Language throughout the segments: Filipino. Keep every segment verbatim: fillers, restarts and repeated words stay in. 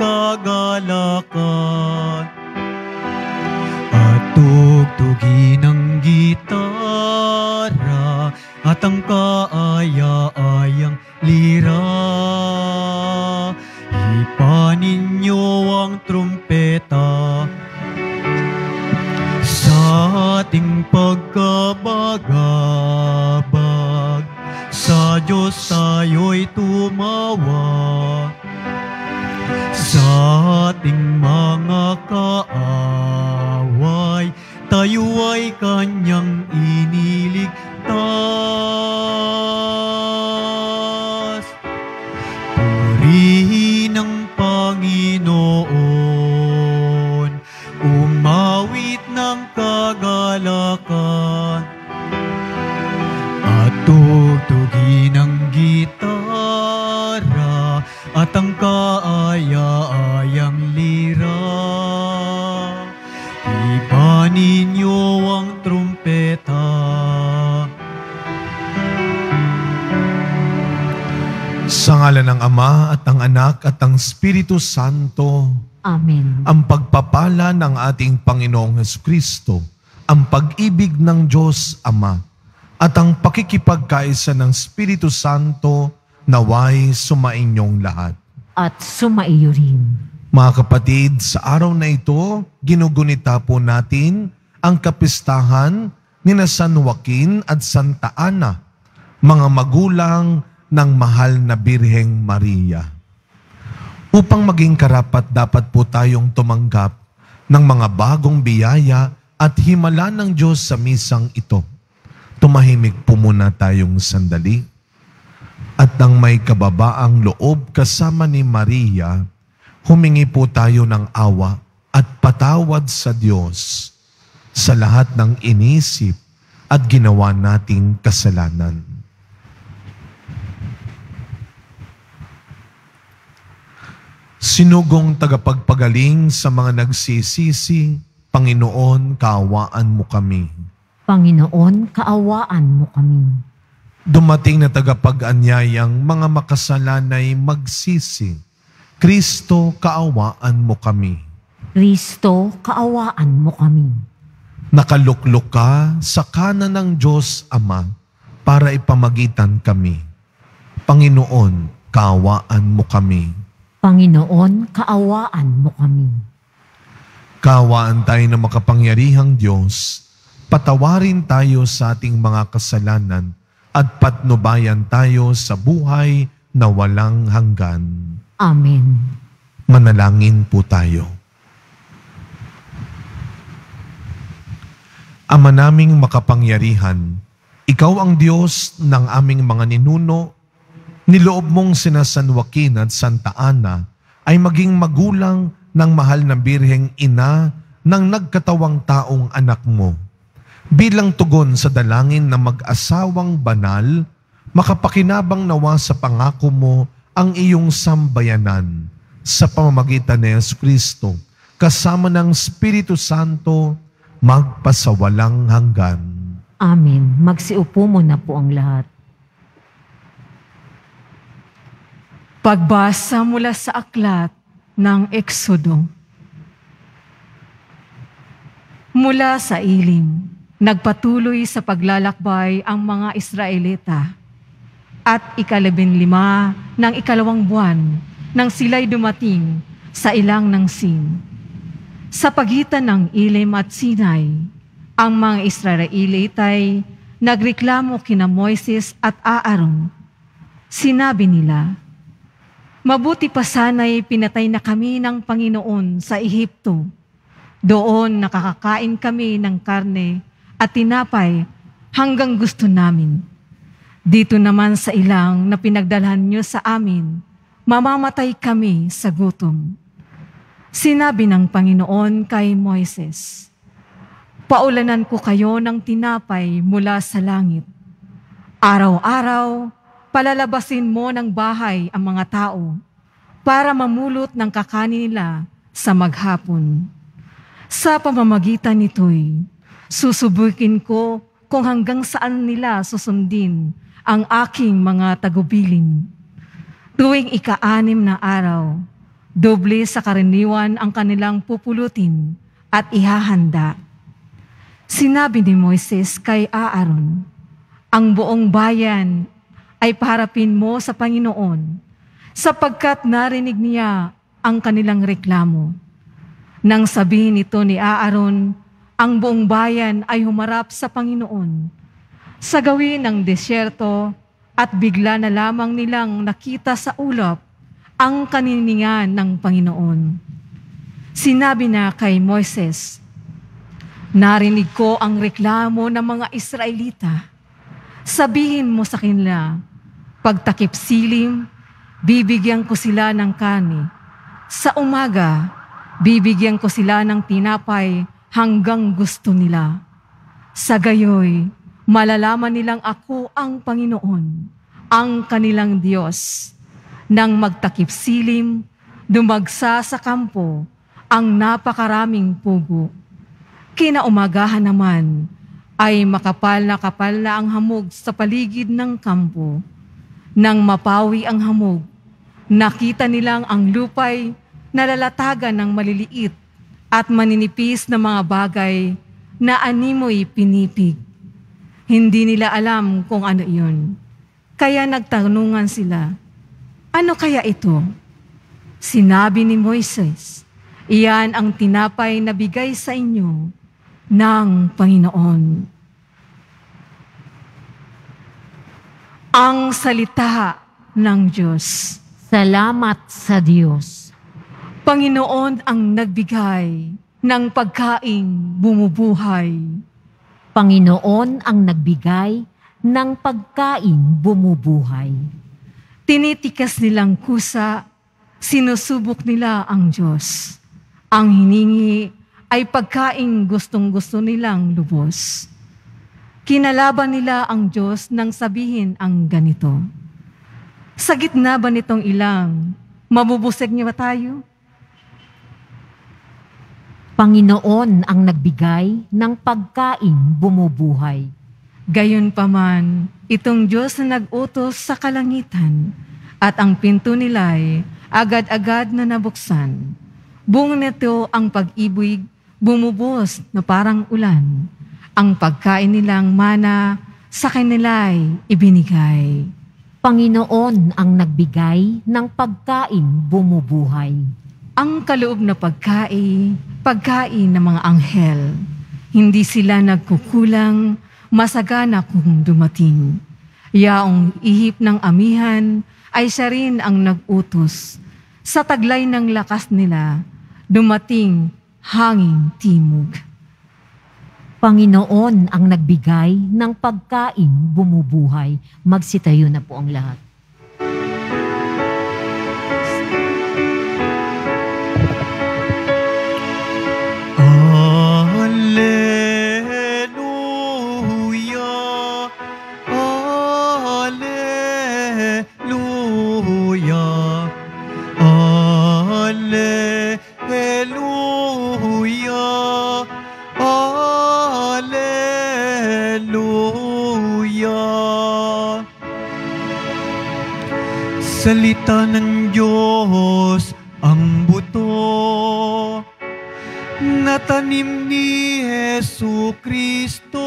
kagalakan at tugtugin ang gitara at ang kaaya-ayang lira. Ipanin niyo ang trumpeta sa ating pagkabagabag, sa Diyos tayo'y tumawa, sa ating mga kaaway tayo ay kanyang iniligtas. Purihin ang Panginoon, umawit ng kagalakan at tugtugin ang gitara at ang kaaya-ayang lira. Ipanin niyo ang trumpeta sa ngalan ng Ama at ng Anak at ng Espiritu Santo. Amen. Ang pagpapala ng ating Panginoong Jesucristo, ang pag-ibig ng Diyos Ama, at ang pakikipagkaisa ng Espiritu Santo naway sumainyong lahat. At sumaiyo rin. Mga kapatid, sa araw na ito, ginugunita po natin ang kapistahan nina San Joaquin at Santa Ana, mga magulang ng mahal na Birheng Maria. Upang maging karapat dapat po tayong tumanggap ng mga bagong biyaya at himala ng Diyos sa misang ito, tumahimik po muna tayong sandali. At nang may kababaang loob kasama ni Maria, humingi po tayo ng awa at patawad sa Diyos sa lahat ng inisip at ginawa nating kasalanan. Sinugong tagapagpagaling sa mga nagsisisi, Panginoon, kaawaan mo kami. Panginoon, kaawaan mo kami. Dumating na tagapag-anyayang mga makasalanay magsisi, Kristo, kaawaan mo kami. Kristo, kaawaan mo kami. Nakaluklok ka sa kanan ng Diyos Ama para ipamagitan kami. Panginoon, kaawaan mo kami. Panginoon, kaawaan mo kami. Kaawaan tayo ng makapangyarihang Diyos, patawarin tayo sa ating mga kasalanan at patnubayan tayo sa buhay na walang hanggan. Amen. Manalangin po tayo. Ama naming makapangyarihan, Ikaw ang Diyos ng aming mga ninuno. Niloob mong sina San Joaquin at Santa Ana ay maging magulang ng mahal na Birheng Ina ng nagkatawang taong anak mo. Bilang tugon sa dalangin na mag-asawang banal, makapakinabang nawa sa pangako mo ang iyong sambayanan sa pamamagitan ni Jesucristo, kasama ng Espiritu Santo, magpasawalang hanggan. Amen. Magsiupo muna po ang lahat. Pagbasa mula sa aklat ng Eksodo. Mula sa ilim, nagpatuloy sa paglalakbay ang mga Israelita at ikalabing lima ng ikalawang buwan nang sila'y dumating sa ilang ng Sin. Sa pagitan ng Ilim at Sinai, ang mga Israelita'y nagreklamo kina Moises at Aaron. Sinabi nila, mabuti pa sana'y pinatay na kami ng Panginoon sa Ehipto. Doon nakakakain kami ng karne at tinapay hanggang gusto namin. Dito naman sa ilang na pinagdalhan niyo sa amin, mamamatay kami sa gutom. Sinabi ng Panginoon kay Moises, paulanan ko kayo ng tinapay mula sa langit. Araw-araw, palalabasin mo ng bahay ang mga tao para mamulot ng kakanin nila sa maghapon. Sa pamamagitan nito'y, susubukin ko kung hanggang saan nila susundin ang aking mga tagubilin. Tuwing ika-anim na araw, Doble sa karaniwan ang kanilang pupulutin at ihahanda. Sinabi ni Moises kay Aaron, ang buong bayan ay paharapin mo sa Panginoon, sapagkat narinig niya ang kanilang reklamo. Nang sabihin ito ni Aaron, ang buong bayan ay humarap sa Panginoon. Sa gawin ng desyerto, at bigla na lamang nilang nakita sa ulap ang kaniningan ng Panginoon. Sinabi na kay Moises, narinig ko ang reklamo ng mga Israelita. Sabihin mo sa kanila, pagtakip silim, bibigyan ko sila ng kani. Sa umaga, bibigyan ko sila ng tinapay hanggang gusto nila. Sa gayoy, malalaman nilang ako ang Panginoon, ang kanilang Diyos. Nang magtakip silim, dumagsa sa kampo ang napakaraming pugo. Kinaumagahan naman ay makapal na kapal na ang hamog sa paligid ng kampo. Nang mapawi ang hamog, nakita nilang ang lupay nalalatagan ng maliliit at maninipis na mga bagay na animoy pinipig. Hindi nila alam kung ano iyon. Kaya nagtanungan sila, ano kaya ito? Sinabi ni Moises, iyan ang tinapay na bigay sa inyo ng Panginoon. Ang salita ng Diyos. Salamat sa Diyos. Panginoon ang nagbigay ng pagkaing bumubuhay. Panginoon ang nagbigay ng pagkain bumubuhay. Tinitikas nilang kusa, sinusubok nila ang Diyos. Ang hiningi ay pagkain gustong-gusto nilang lubos. Kinalaban nila ang Diyos nang sabihin ang ganito. Sa gitna ba nitong ilang, mabubusog niya ba tayo? Panginoon ang nagbigay ng pagkain bumubuhay. Gayunpaman, itong Diyos na nag-utos sa kalangitan at ang pinto nila'y agad-agad na nabuksan. Bunga nito ang pag-ibig bumubos na parang ulan. Ang pagkain nilang mana sa kanila'y ibinigay. Panginoon ang nagbigay ng pagkain bumubuhay. Ang kaloob na pagkain, pagkain ng mga anghel. Hindi sila nagkukulang, masagana kung dumating. Yaong ihip ng amihan ay siya rin ang nag-utos. Sa taglay ng lakas nila, dumating hangin timog. Panginoon ang nagbigay ng pagkain bumubuhay. Magsitayo na po ang lahat. Salita ng Diyos ang buto na tanim ni Hesu Kristo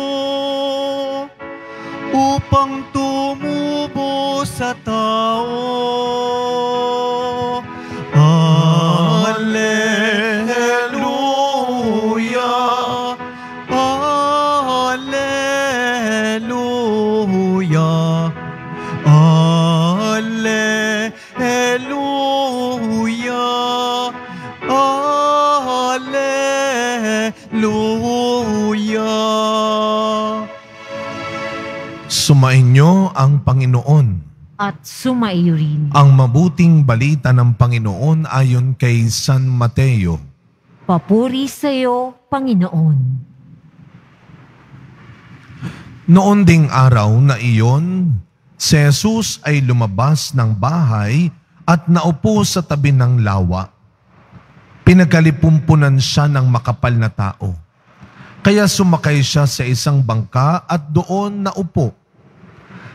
upang tumubo sa tao. Sumainyo ang Panginoon at sumaiyo rin ang mabuting balita ng Panginoon ayon kay San Mateo. Papuri sa iyo, Panginoon. Noon ding araw na iyon, si Jesus ay lumabas ng bahay at naupo sa tabi ng lawa. Pinagkalipumpunan siya ng makapal na tao. Kaya sumakay siya sa isang bangka at doon naupo.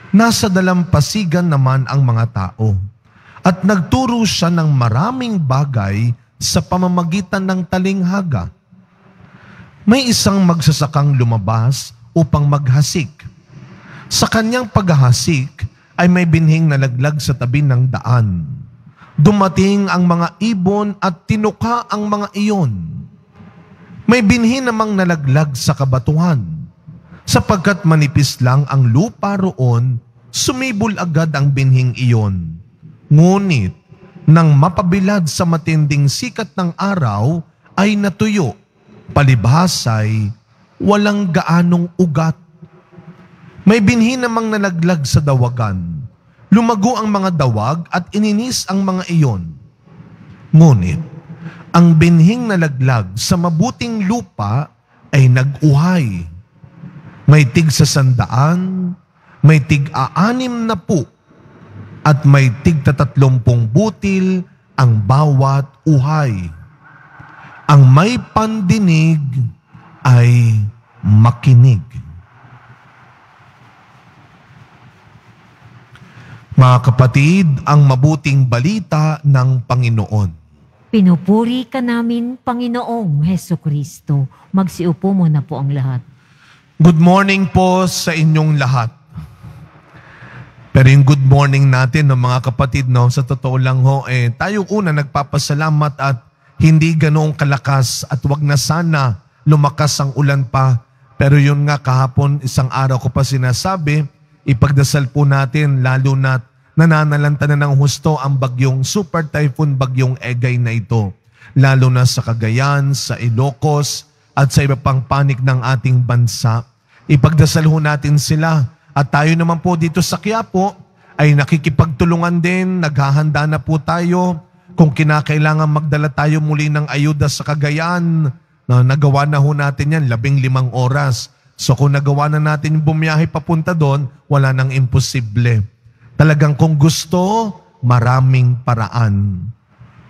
Nasa dalampasigan naman ang mga tao, at nagturo siya ng maraming bagay sa pamamagitan ng talinghaga. May isang magsasakang lumabas upang maghasik. Sa kanyang paghahasik ay may binhing nalaglag sa tabi ng daan. Dumating ang mga ibon at tinuka ang mga iyon. May binhi namang nalaglag sa kabatuhan. Sapagkat manipis lang ang lupa roon, sumibol agad ang binhing iyon. Ngunit, nang mapabilad sa matinding sikat ng araw, ay natuyo. Palibhasay, walang gaanong ugat. May binhi namang nalaglag sa dawagan. Lumago ang mga dawag at ininis ang mga iyon. Ngunit, ang binhing nalaglag sa mabuting lupa ay nag-uhay. May tig sa sandaan, may tig aanim na po, at may tig tatatlumpung butil ang bawat uhay. Ang may pandinig ay makinig. Mga kapatid, ang mabuting balita ng Panginoon. Pinupuri ka namin, Panginoong Heso Kristo. Magsiupo muna po ang lahat. Good morning po sa inyong lahat. Pero yung good morning natin, no, mga kapatid, no, sa totoo lang ho, eh, tayo una nagpapasalamat at hindi ganoong kalakas at wag na sana lumakas ang ulan pa. Pero yun nga, kahapon, isang araw ko pa sinasabi, ipagdasal po natin lalo na nananalanta na ng husto ang bagyong super typhoon, bagyong Egay na ito. Lalo na sa Cagayan, sa Ilocos, at sa iba pang panig ng ating bansa. Ipagdasal ho natin sila. At tayo naman po dito sa Quiapo ay nakikipagtulungan din, naghahanda na po tayo. Kung kinakailangan magdala tayo muli ng ayuda sa Cagayan, na nagawa na ho natin yan, labing limang oras. So kung nagawa na natin yung bumiyahe papunta doon, wala nang imposible. Talagang kung gusto, maraming paraan.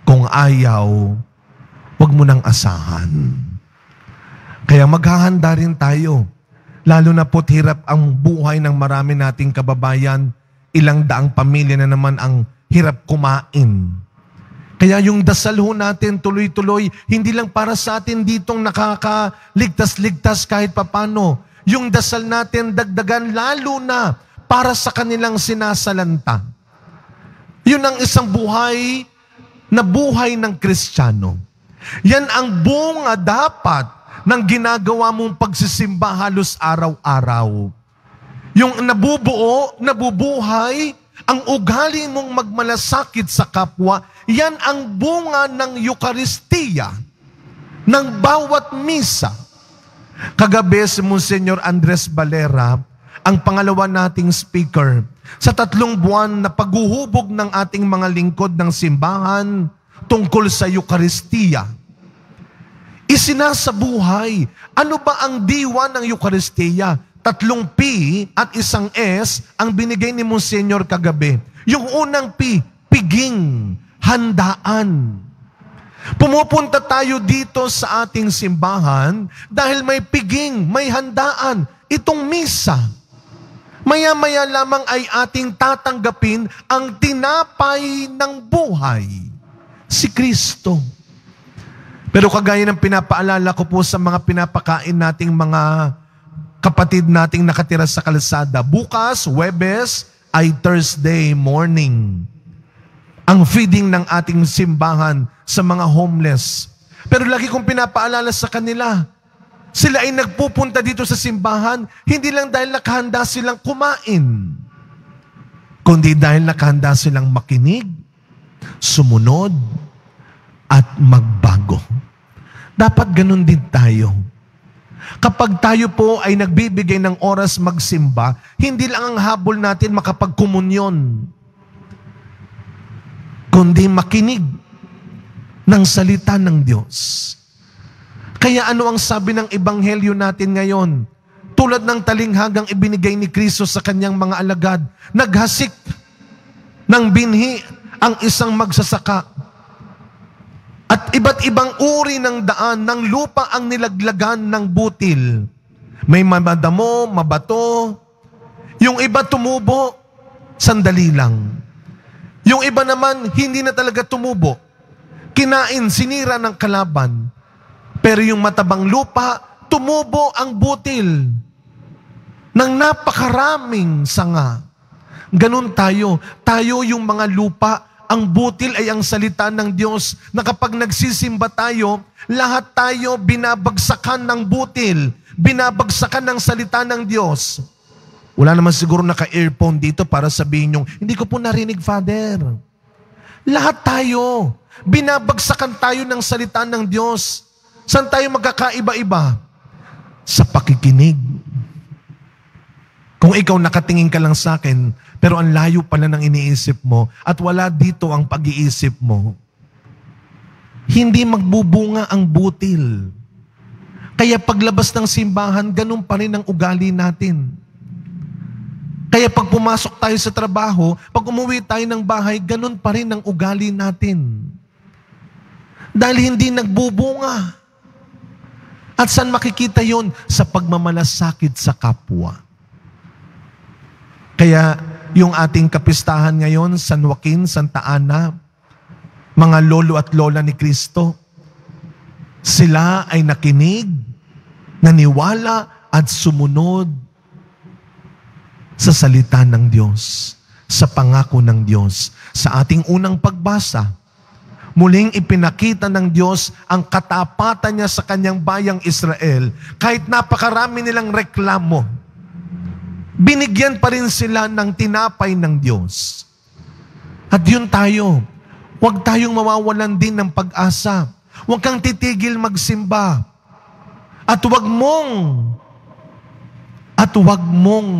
Kung ayaw, huwag mo nang asahan. Kaya maghahanda rin tayo. Lalo na po't hirap ang buhay ng marami nating kababayan. Ilang daang pamilya na naman ang hirap kumain. Kaya yung dasal ho natin tuloy-tuloy, hindi lang para sa atin ditong nakakaligtas-ligtas kahit papano. Yung dasal natin dagdagan lalo na para sa kanilang sinasalanta. Yun ang isang buhay na buhay ng Kristiyano. Yan ang bunga dapat ng ginagawa mong pagsisimba halos araw-araw. Yung nabubuo, nabubuhay, ang ugali mong magmalasakit sa kapwa, yan ang bunga ng Eukaristiya, ng bawat misa. Kagabi si Monsignor Andres Valera, ang pangalawa nating speaker, sa tatlong buwan na paghuhubog ng ating mga lingkod ng simbahan tungkol sa Eukaristiya. Isinasabuhay, ano ba ang diwa ng Eukaristiya? Tatlong P at isang S ang binigay ni Monsignor kagabi. Yung unang P, piging, handaan. Pumupunta tayo dito sa ating simbahan dahil may piging, may handaan. Itong misa, maya-maya lamang ay ating tatanggapin ang tinapay ng buhay, si Kristo. Pero kagaya ng pinapaalala ko po sa mga pinapakain nating mga kapatid nating nakatira sa kalsada, bukas, Huwebes, ay Thursday morning. Ang feeding ng ating simbahan sa mga homeless. Pero lagi kong pinapaalala sa kanila, sila ay nagpupunta dito sa simbahan, hindi lang dahil nakahanda silang kumain, kundi dahil nakahanda silang makinig, sumunod, at magbago. Dapat ganun din tayo. Kapag tayo po ay nagbibigay ng oras magsimba, hindi lang ang habol natin makapagkomunyon, kundi makinig ng salita ng Diyos. Kaya ano ang sabi ng ebanghelyo natin ngayon? Tulad ng talinghagang ibinigay ni Kristo sa kanyang mga alagad, naghasik ng binhi ang isang magsasaka. At iba't ibang uri ng daan, ng lupa ang nilaglagan ng butil. May madamo, mabato. Yung iba tumubo, sandali lang. Yung iba naman, hindi na talaga tumubo. Kinain, sinira ng kalaban. Pero yung matabang lupa, tumubo ang butil ng napakaraming sanga. Ganun tayo. Tayo yung mga lupa. Ang butil ay ang salita ng Diyos na kapag nagsisimba tayo, lahat tayo binabagsakan ng butil, binabagsakan ng salita ng Diyos. Wala naman siguro naka-earphone dito para sabihin yung, hindi ko po narinig, Father. Lahat tayo, binabagsakan tayo ng salita ng Diyos. Saan tayo magkakaiba-iba? Sa pakikinig. Kung ikaw nakatingin ka lang sa akin, pero ang layo pala ng iniisip mo at wala dito ang pag-iisip mo, hindi magbubunga ang butil. Kaya paglabas ng simbahan, ganun pa rin ang ugali natin. Kaya pag pumasok tayo sa trabaho, pag umuwi tayo ng bahay, ganun pa rin ang ugali natin. Dahil hindi nagbubunga. At saan makikita yun? Sa pagmamalasakit sa kapwa. Kaya yung ating kapistahan ngayon, San Joaquin, Santa Ana, mga lolo at lola ni Kristo, sila ay nakinig, naniwala at sumunod sa salita ng Diyos, sa pangako ng Diyos. Sa ating unang pagbasa, muling ipinakita ng Diyos ang katapatan niya sa kanyang bayang Israel. Kahit napakarami nilang reklamo, binigyan pa rin sila ng tinapay ng Diyos. At yun tayo. Huwag tayong mawawalan din ng pag-asa. Huwag kang titigil magsimba. At huwag mong, at huwag mong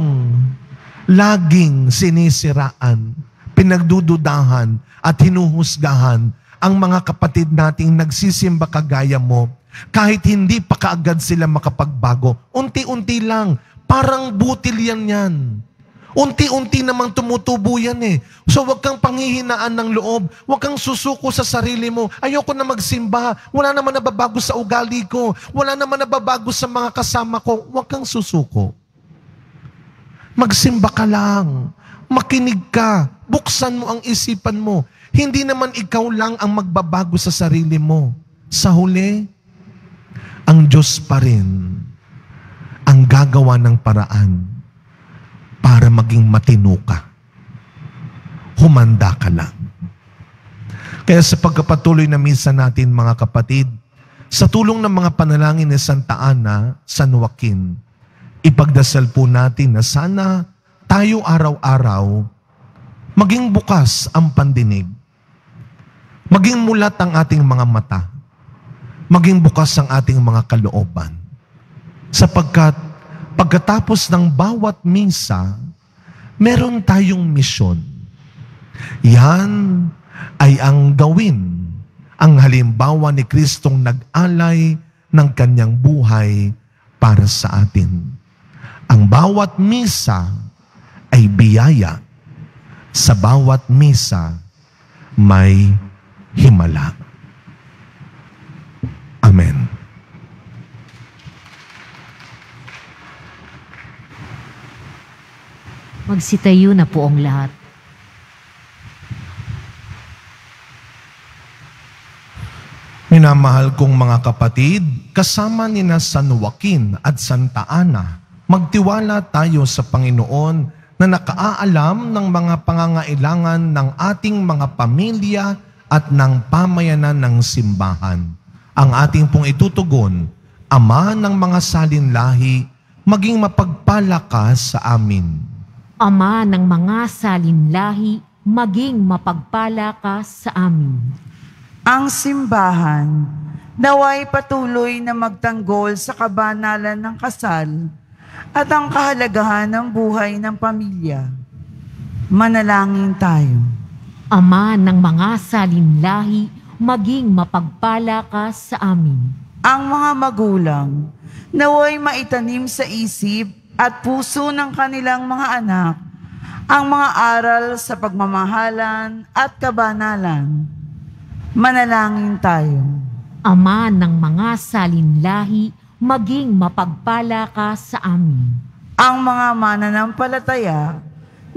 laging sinisiraan, pinagdududahan at hinuhusgahan ang mga kapatid nating nagsisimba kagaya mo. Kahit hindi pa kaagad sila makapagbago, unti-unti lang. Parang butil yan yan. Unti-unti namang tumutubo yan eh. So huwag kang panghihinaan ng loob. Huwag kang susuko sa sarili mo. Ayoko na magsimba. Wala naman nababago sa ugali ko. Wala naman nababago sa mga kasama ko. Huwag kang susuko. Magsimba ka lang. Makinig ka. Buksan mo ang isipan mo. Hindi naman ikaw lang ang magbabago sa sarili mo. Sa huli, ang Diyos pa rin ang gagawa ng paraan para maging matino ka. Humanda ka lang. Kaya sa pagkapatuloy na misa natin, mga kapatid, sa tulong ng mga panalangin ni Santa Ana, San Joaquin, ipagdasal po natin na sana tayo araw-araw maging bukas ang pandinig, maging mulat ang ating mga mata, maging bukas ang ating mga kalooban. Sapagkat pagkatapos ng bawat misa, meron tayong misyon. Yan ay ang gawin, ang halimbawa ni Kristong nag-alay ng kanyang buhay para sa atin. Ang bawat misa ay biyaya. Sa bawat misa, may himala. Amen. Magsitayo na po ang lahat. Minamahal kong mga kapatid, kasama nina San Joaquin at Santa Ana, magtiwala tayo sa Panginoon na nakaalam ng mga pangangailangan ng ating mga pamilya at ng pamayanan ng simbahan. Ang ating pong itutugon, Ama ng mga salinlahi, maging mapagpala ka sa amin. Ama ng mga salinlahi, maging mapagpala ka sa amin. Ang simbahan, naway patuloy na magtanggol sa kabanalan ng kasal at ang kahalagahan ng buhay ng pamilya. Manalangin tayo. Ama ng mga salinlahi, maging mapagpala ka sa amin. Ang mga magulang, naway maitanim sa isip at puso ng kanilang mga anak ang mga aral sa pagmamahalan at kabanalan. Manalangin tayo. Ama ng mga salinlahi, maging mapagpala ka sa amin. Ang mga mananampalataya,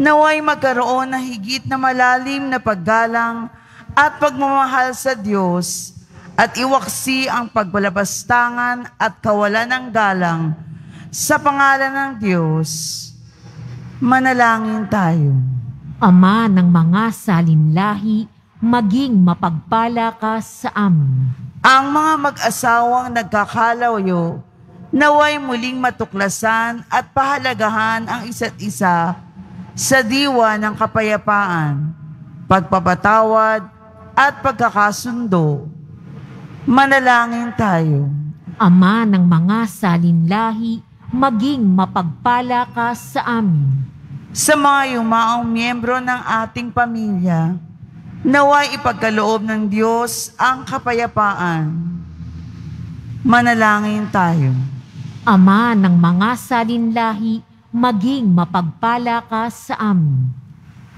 Naway magkaroon ng higit na malalim na paggalang at pagmamahal sa Diyos at iwaksi ang pagbalabastangan at kawalan ng galang sa pangalan ng Diyos. Manalangin tayo. Ama ng mga salinlahi, maging mapagpala ka sa amin. Ang mga mag-asawang nagkakalayo, naway muling matuklasan at pahalagahan ang isa't isa sa diwa ng kapayapaan, pagpapatawad at pagkakasundo. Manalangin tayo. Ama ng mga salinlahi, maging mapagpala ka sa amin. Sa mga yumaong miyembro ng ating pamilya, nawa'y ipagkaloob ng Diyos ang kapayapaan. Manalangin tayo. Ama ng mga salinlahi, maging mapagpala ka sa amin.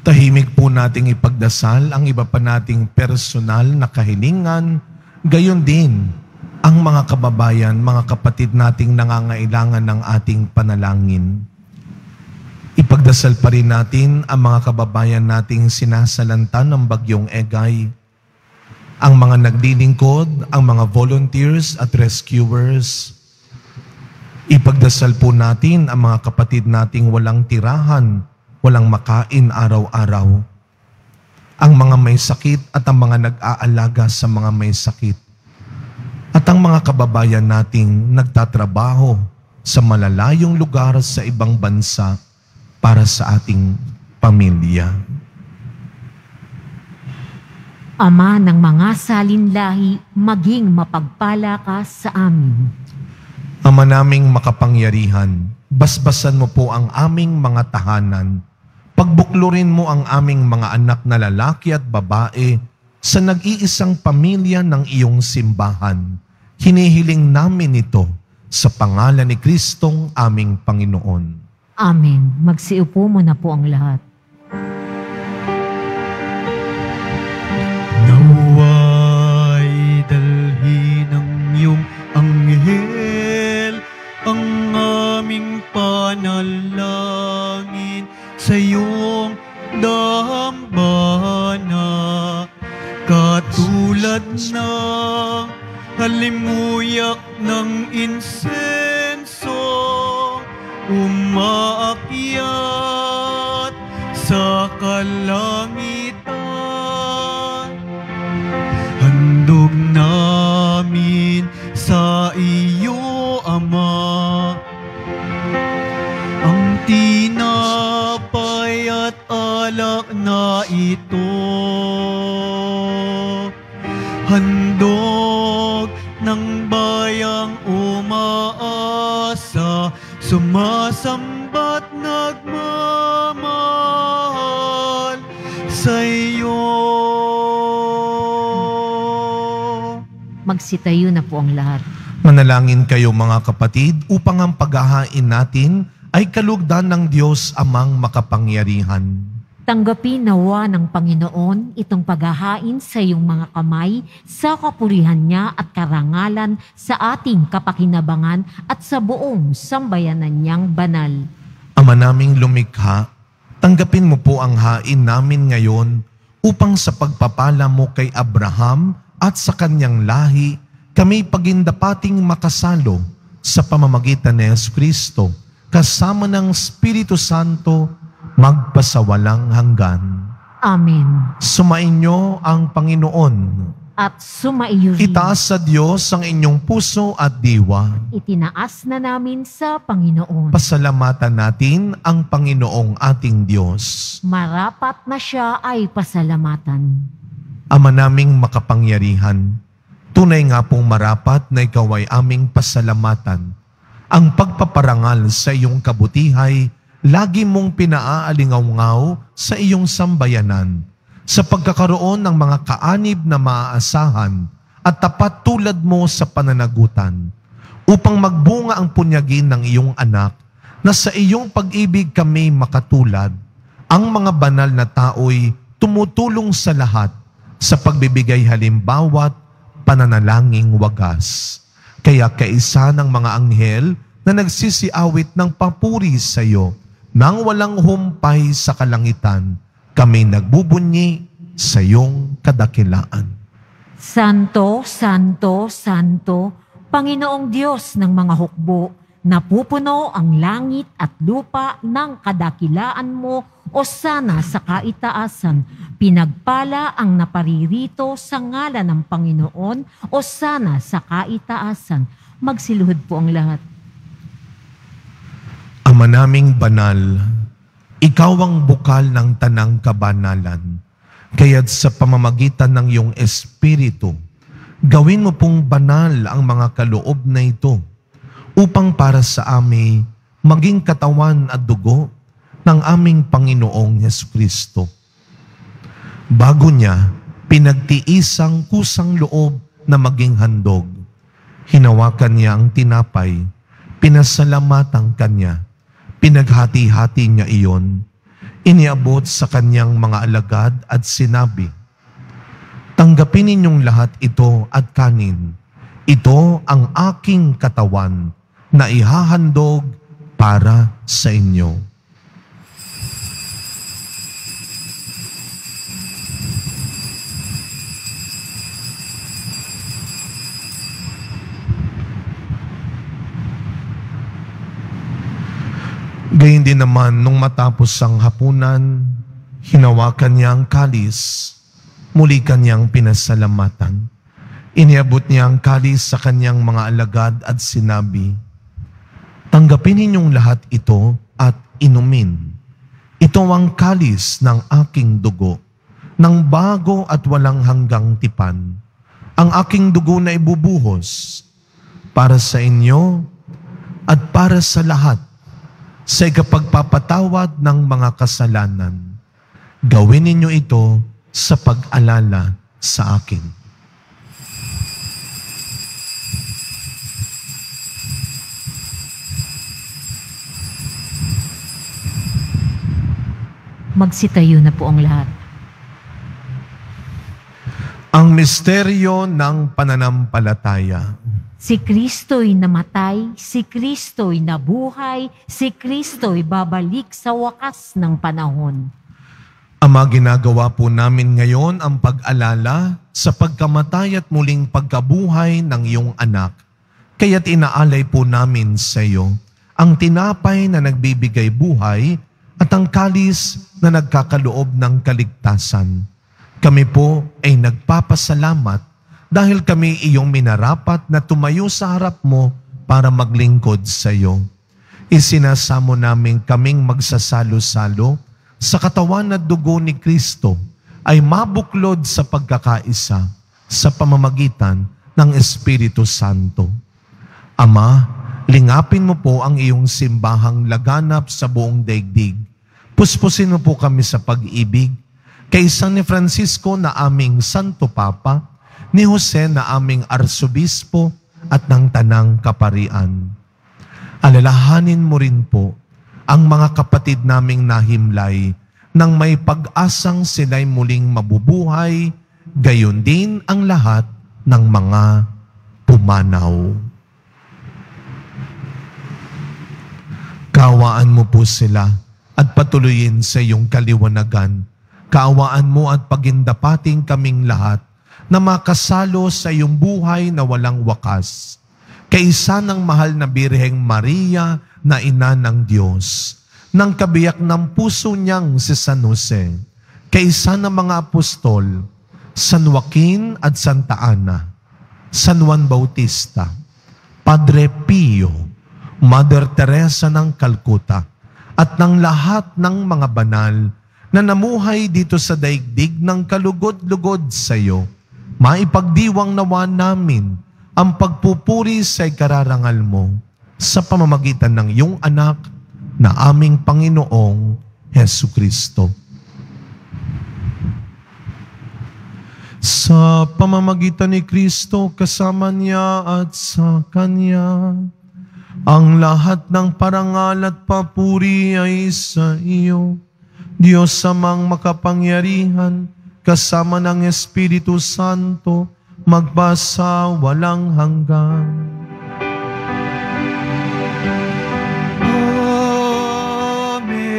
Tahimik po nating ipagdasal ang iba pa nating personal na kahilingan. Gayon din, ang mga kababayan, mga kapatid nating nangangailangan ng ating panalangin. Ipagdasal pa rin natin ang mga kababayan nating sinasalanta ng bagyong Egay, ang mga naglilingkod, ang mga volunteers at rescuers. Ipagdasal po natin ang mga kapatid nating walang tirahan, walang makain araw-araw, ang mga may sakit at ang mga nag-aalaga sa mga may sakit, at ang mga kababayan nating nagtatrabaho sa malalayong lugar sa ibang bansa para sa ating pamilya. Ama ng mga salinlahi, maging mapagpala ka sa amin. Ama naming makapangyarihan, basbasan mo po ang aming mga tahanan. Pagbuklurin mo ang aming mga anak na lalaki at babae sa nag-iisang pamilya ng iyong simbahan. Hinihiling namin ito sa pangalan ni Kristong aming Panginoon. Amen. Magsiupo muna po ang lahat. Nawa'y dalhin ng iyong anghel ang aming panalangin sa iyong dambana, katulad ng halimuyak ng insenso, umaakyat sa kalangitan. Handog namin sa iyo, Ama, ang tinapay at alak na ito, handog ng bayang umaasa, sumasambat nagmamahal sa iyo. Magsitayo na po ang lahat. Manalangin kayo mga kapatid upang ang paghahain natin ay kalugdan ng Diyos Amang makapangyarihan. Tanggapin nawa ng Panginoon itong paghahain sa iyong mga kamay sa kapurihan niya at karangalan sa ating kapakinabangan at sa buong sambayanan niyang banal. Ama naming lumikha, tanggapin mo po ang hain namin ngayon upang sa pagpapala mo kay Abraham at sa kanyang lahi, kami pagindapating makasalo sa pamamagitan ni Yesu Kristo, kasama ng Espiritu Santo, magpasawalang hanggan. Amen. Sumainyo ang Panginoon. At sumaiyo rin. Itaas sa Diyos ang inyong puso at diwa. Itinaas na namin sa Panginoon. Pasalamatan natin ang Panginoong ating Diyos. Marapat na siya ay pasalamatan. Ama naming makapangyarihan, tunay nga pong marapat na ikaw ay aming pasalamatan. Ang pagpaparangal sa iyong kabutihay, lagi mong pinaaalingaw sa iyong sambayanan, sa pagkakaroon ng mga kaanib na maaasahan at tapat tulad mo sa pananagutan, upang magbunga ang punyagin ng iyong anak, na sa iyong pag-ibig kami makatulad. Ang mga banal na tao'y tumutulong sa lahat, sa pagbibigay halimbawa't pananalangin wagas. Kaya kaisa ng mga anghel na nagsisiawit ng papuri sa iyo, nang walang humpay sa kalangitan, kami nagbubunyi sa iyong kadakilaan. Santo, Santo, Santo, Panginoong Diyos ng mga hukbo, napupuno ang langit at lupa ng kadakilaan mo, o sana sa kaitaasan, pinagpala ang naparirito sa ngalan ng Panginoon, o sana sa kaitaasan. Magsiluhod po ang lahat. Ama naming banal, ikaw ang bukal ng tanang kabanalan, kaya't sa pamamagitan ng iyong Espiritu, gawin mo pong banal ang mga kaloob na ito, upang para sa amin maging katawan at dugo ng aming Panginoong Jesucristo. Bago niya pinagtiisang kusang loob na maging handog, hinawakan niya ang tinapay, pinasalamatan kanya, pinaghati-hati niya iyon, iniabot sa kanyang mga alagad at sinabi, "Tanggapin ninyong lahat ito at kanin, ito ang aking katawan na ihahandog para sa inyo." Gayon din naman, nung matapos ang hapunan, hinawakan niya ang kalis, muli kanyang pinasalamatan. Iniabot niya ang kalis sa kanyang mga alagad at sinabi, "Tanggapin ninyong lahat ito at inumin. Ito ang kalis ng aking dugo, ng bago at walang hanggang tipan, ang aking dugo na ibubuhos para sa inyo at para sa lahat. Sa ikapagpapatawad ng mga kasalanan, gawin ninyo ito sa pag-alala sa akin." Magsitayo na po ang lahat. Ang misteryo ng pananampalataya. Si Kristo'y namatay, si Kristo'y nabuhay, si Kristo'y babalik sa wakas ng panahon. Ama, ginagawa po namin ngayon ang pag-alala sa pagkamatay at muling pagkabuhay ng iyong anak. Kaya't inaalay po namin sa iyo ang tinapay na nagbibigay buhay at ang kalis na nagkakaloob ng kaligtasan. Kami po ay nagpapasalamat dahil kami iyong minarapat na tumayo sa harap mo para maglingkod sa iyo. Isinasamo namin kaming magsasalo-salo sa katawan at dugo ni Kristo ay mabuklod sa pagkakaisa sa pamamagitan ng Espiritu Santo. Ama, lingapin mo po ang iyong simbahang laganap sa buong daigdig. Puspusin mo po kami sa pag-ibig kay San Francisco na aming Santo Papa, ni Jose na aming Arsobispo at ng Tanang Kaparian. Alalahanin mo rin po ang mga kapatid naming nahimlay nang may pag-asang sila'y muling mabubuhay, gayon din ang lahat ng mga pumanaw. Kaawaan mo po sila at patuloyin sa iyong kaliwanagan. Kaawaan mo at pagindapating kaming lahat na makasalo sa iyong buhay na walang wakas. Kaisa ng mahal na Birheng Maria na ina ng Diyos, ng kabiyak ng puso niyang si San Jose, kaisa ng mga apostol, San Joaquin at Santa Ana, San Juan Bautista, Padre Pio, Mother Teresa ng Calcutta, at ng lahat ng mga banal na namuhay dito sa daigdig ng kalugod-lugod sa iyo, maipagdiwang nawa namin ang pagpupuri sa ikararangal mo sa pamamagitan ng iyong anak na aming Panginoong Jesucristo. Sa pamamagitan ni Kristo, kasama niya at sa Kanya, ang lahat ng parangal at papuri ay sa iyo, Diyos Amang makapangyarihan, kasama ng Espiritu Santo, magbasa walang hanggan. Amen.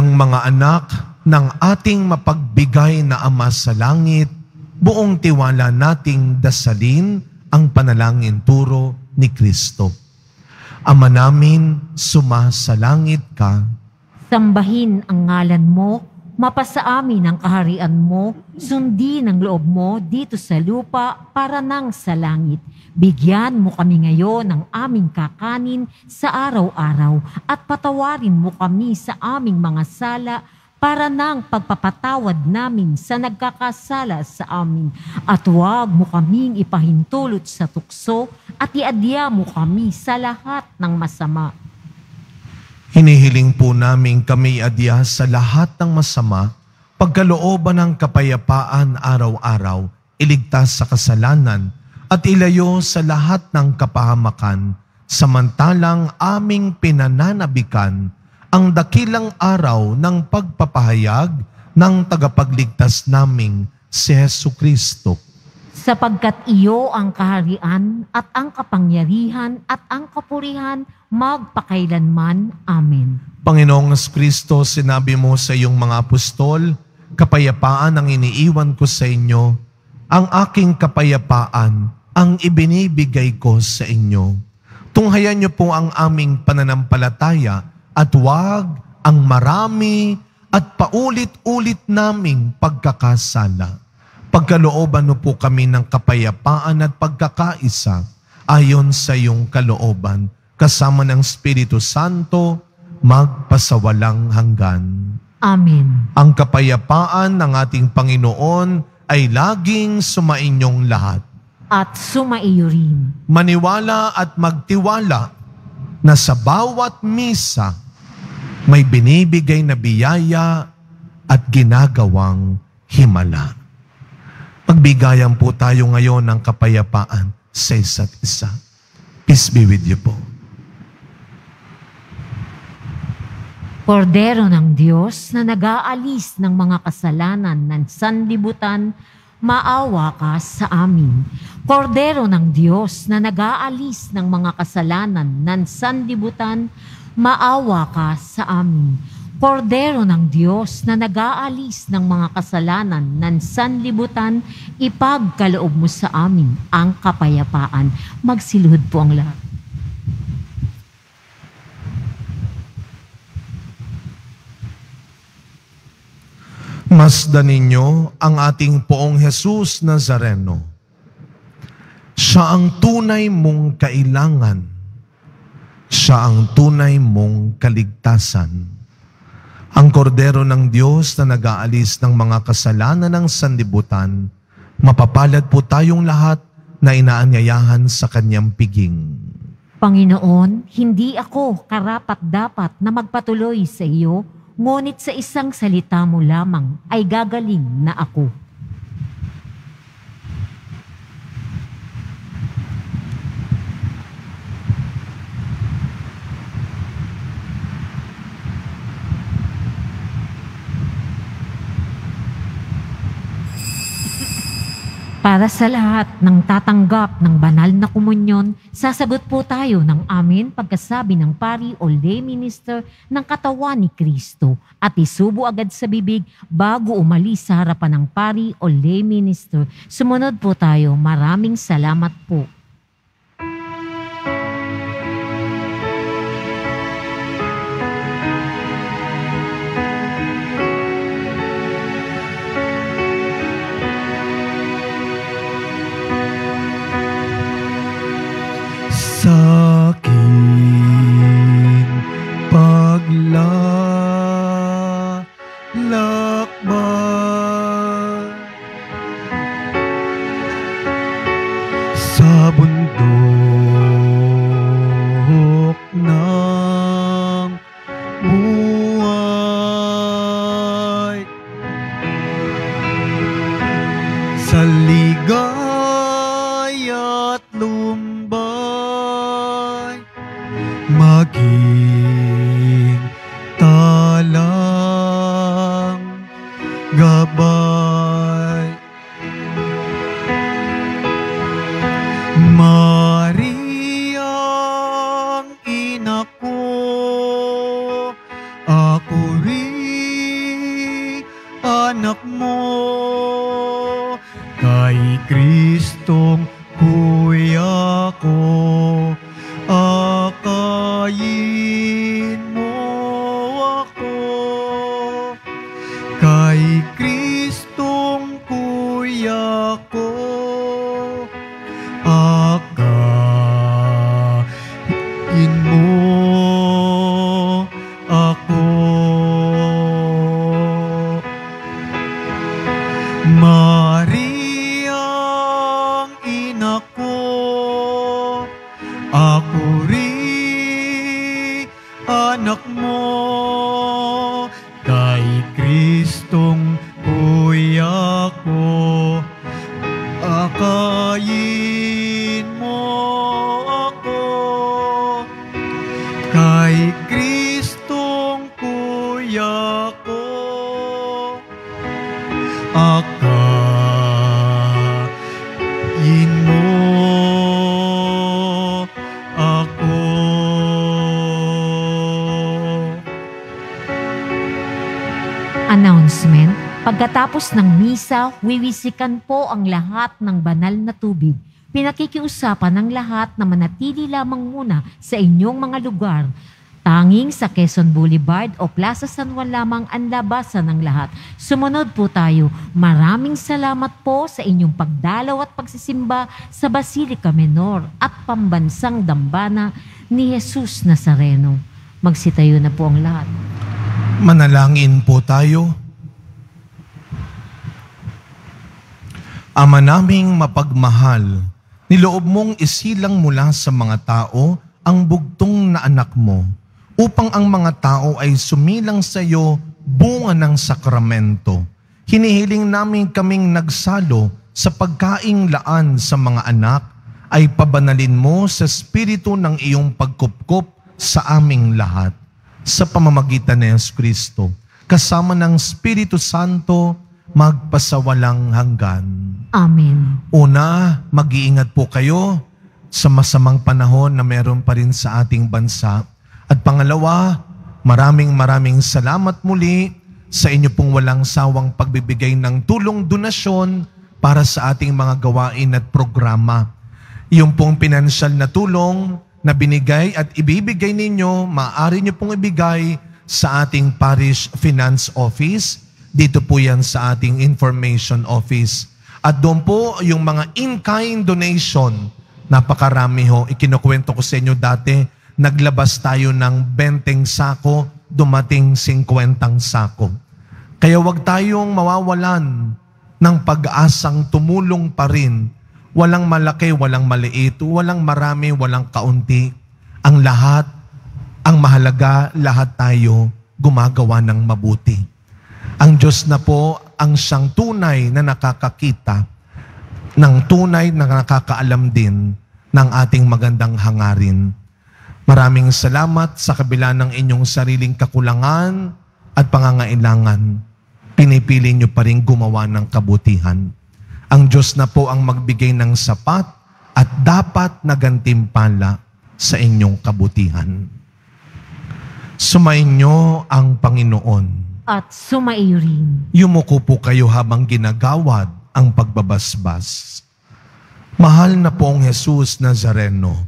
bilang mga anak ng ating mapagbigay na Ama sa Langit, buong tiwala nating dasalin ang panalangin turo ni Kristo. Ama namin, sumasalangit ka. Sambahin ang ngalan mo, mapasa amin ang kaharian mo, sundin ang loob mo dito sa lupa para nang sa langit. Bigyan mo kami ngayon ng aming kakanin sa araw-araw at patawarin mo kami sa aming mga sala para nang pagpapatawad namin sa nagkakasala sa amin. At huwag mo kaming ipahintulot sa tukso at iadya mo kami sa lahat ng masama. Hinihiling po namin kami adya sa lahat ng masama, pagkalooban ng kapayapaan araw-araw, iligtas sa kasalanan, at ilayo sa lahat ng kapahamakan, samantalang aming pinananabikan ang dakilang araw ng pagpapahayag ng tagapagligtas naming si Jesucristo. Sapagkat iyo ang kaharian at ang kapangyarihan at ang kapurihan magpakailanman. Amen. Panginoong Kristo, sinabi mo sa iyong mga apostol, kapayapaan ang iniiwan ko sa inyo, ang aking kapayapaan ang ibinibigay ko sa inyo. Tunghayan niyo po ang aming pananampalataya at huwag ang marami at paulit-ulit naming pagkakasala. Pagkalooban mo po kami ng kapayapaan at pagkakaisa ayon sa iyong kalooban, kasama ng Espiritu Santo, magpasawalang hanggan. Amen. Ang kapayapaan ng ating Panginoon ay laging sumainyong lahat. At sumaiyo rin. Maniwala at magtiwala na sa bawat misa may binibigay na biyaya at ginagawang himala. Pagbigayan po tayo ngayon ng kapayapaan sa isa't isa. Peace be with you po. Kordero ng Diyos na nag-aalis ng mga kasalanan ng sanlibutan, maawa ka sa amin. Kordero ng Diyos na nag-aalis ng mga kasalanan ng sanlibutan, maawa ka sa amin. Kordero ng Diyos na nag-aalis ng mga kasalanan ng sanlibutan, ipagkaloob mo sa amin ang kapayapaan. Magsiluhod po ang lahat. Masdan ninyo ang ating Poong Jesus Nazareno. Siya ang tunay mong kailangan. Siya ang tunay mong kaligtasan. Ang kordero ng Diyos na nag-aalis ng mga kasalanan ng sanlibutan, mapapalad po tayong lahat na inaanyayahan sa kanyang piging. Panginoon, hindi ako karapat-dapat na magpatuloy sa iyo, ngunit sa isang salita mo lamang ay gagaling na ako. Para sa lahat ng tatanggap ng banal na komunyon, sasagot po tayo ng amen pagkasabi ng pari o lay minister ng katawan ni Kristo at isubo agad sa bibig bago umalis sa harapan ng pari o lay minister. Sumunod po tayo. Maraming salamat po. Aking paglalakbay sa bundok ng buhay, sa ligay at maging talang gabay. Maria ang ina ko, ako rin mo, kay Kristong kuya ko, akayin mo ako. Kay Kristong kuya ko, akayin mo ako. Mariang ina ko, ako rin anak mo, kay Kristong kuya ko, akayin mo ako. Kay Kristong kuya ko, ako announcement. Pagkatapos ng misa, wiwisikan po ang lahat ng banal na tubig. Pinakikiusapan ng lahat na manatili lamang muna sa inyong mga lugar. Tanging sa Quezon Boulevard o Plaza San Juan lamang ang labasan ng lahat. Sumunod po tayo. Maraming salamat po sa inyong pagdalaw at pagsisimba sa Basilica Menor at Pambansang Dambana ni Jesus Nazareno. Magsitayo na po ang lahat. Manalangin po tayo. Ama naming mapagmahal, niloob mong isilang mula sa mga tao ang bugtong na anak mo, upang ang mga tao ay sumilang sa iyo bunga ng sakramento. Hinihiling namin kaming nagsalo sa pagkaing laan sa mga anak, ay pabanalin mo sa espiritu ng iyong pagkupkup sa aming lahat. Sa pamamagitan ni Yesu Kristo, kasama ng Espiritu Santo, magpasawalang hanggan. Amen. Una, mag-iingat po kayo sa masamang panahon na meron pa rin sa ating bansa. At pangalawa, maraming maraming salamat muli sa inyo pong walang sawang pagbibigay ng tulong donasyon para sa ating mga gawain at programa. Yung pong pinansyal na tulong na binigay at ibibigay ninyo, maaari nyo pong ibigay sa ating Parish Finance Office. Dito po yan sa ating Information Office. At doon po yung mga in-kind donation, napakarami ho. Ikinukwento ko sa inyo dati, naglabas tayo ng benteng sako, dumating singkwentang sako. Kaya wag tayong mawawalan ng pag-asang tumulong pa rin. Walang malaki, walang maliit, walang marami, walang kaunti. Ang lahat, ang mahalaga, lahat tayo gumagawa ng mabuti. Ang Diyos na po ang siyang tunay na nakakakita, ng tunay na nakakaalam din ng ating magandang hangarin. Maraming salamat sa kabila ng inyong sariling kakulangan at pangangailangan. Pinipili niyo pa rin gumawa ng kabutihan. Ang Diyos na po ang magbigay ng sapat at dapat na gantimpala sa inyong kabutihan. Sumainyo niyo ang Panginoon. At sumaiyo rin. Yumuko po kayo habang ginagawad ang pagbabasbas. Mahal na poong Jesus Nazareno,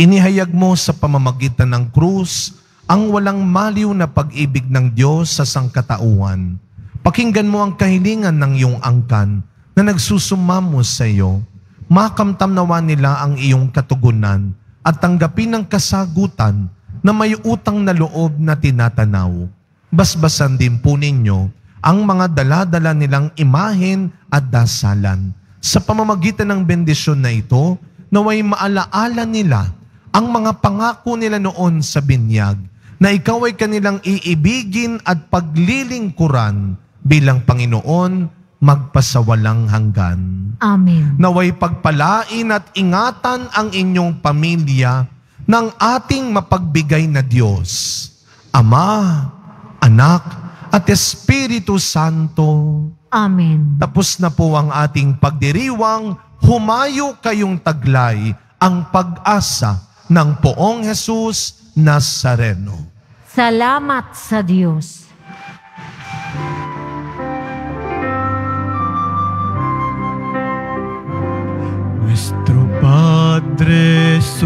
inihayag mo sa pamamagitan ng krus ang walang maliw na pag-ibig ng Diyos sa sangkatauhan. Pakinggan mo ang kahilingan ng iyong angkan na nagsusumamo sa iyo. Makamtamnawa nila ang iyong katugunan at tanggapin ang kasagutan na may utang na loob na tinatanaw. Basbasan din po ninyo ang mga daladala nilang imahen at dasalan. Sa pamamagitan ng bendisyon na ito, naway maalaala nila ang mga pangako nila noon sa binyag na ikaw ay kanilang iibigin at paglilingkuran bilang Panginoon magpasawalang hanggan. Amen. Naway pagpalain at ingatan ang inyong pamilya ng ating mapagbigay na Diyos, Ama, Anak, at Espiritu Santo. Amen. Tapos na po ang ating pagdiriwang. Humayo kayong taglay ang pag-asa ng poong Jesus Nazareno. Salamat sa Diyos.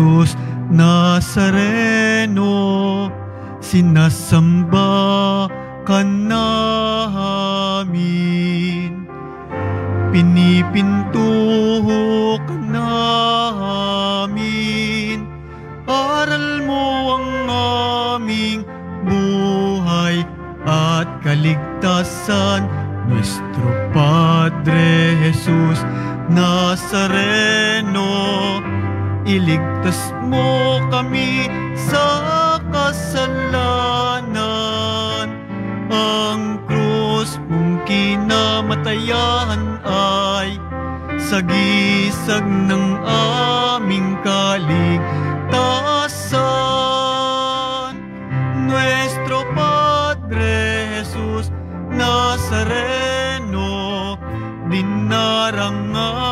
Jesus Nazareno, sinasamba ka namin, pinipintuho ka namin, aral mo ang aming buhay at kaligtasan, Nuestro Padre Jesus Nazareno, iligtas mo kami sa kasalanan. Ang krus mong kinamatayan ay sagisag ng aming kaligtasan. Nuestro Padre Jesus Nazareno, dinarangan